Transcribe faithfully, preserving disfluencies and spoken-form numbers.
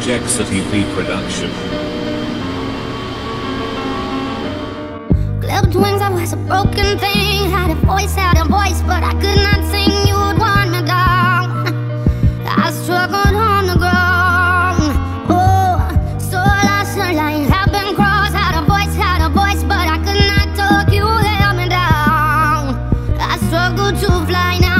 Jacksity P-Production. Clubbed wings, I was a broken thing. Had a voice, had a voice, but I could not sing. You would want me gone. I struggled on the ground. To fly now.